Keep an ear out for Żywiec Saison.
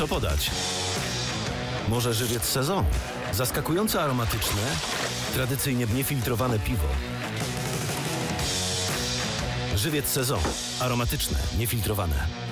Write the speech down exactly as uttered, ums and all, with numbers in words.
co podać. Może żywiec Saison? Zaskakująco aromatyczne, tradycyjnie niefiltrowane piwo. Żywiec Saison. Aromatyczne, niefiltrowane.